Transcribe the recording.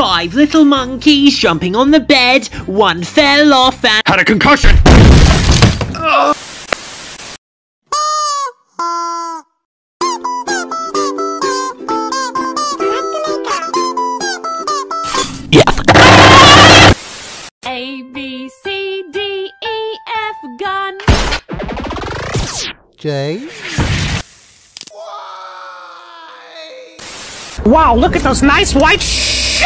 5 little monkeys jumping on the bed, one fell off and had a concussion! Yes. A, B, C, D, E, F, gun. J. Wow, look at those nice white shoes!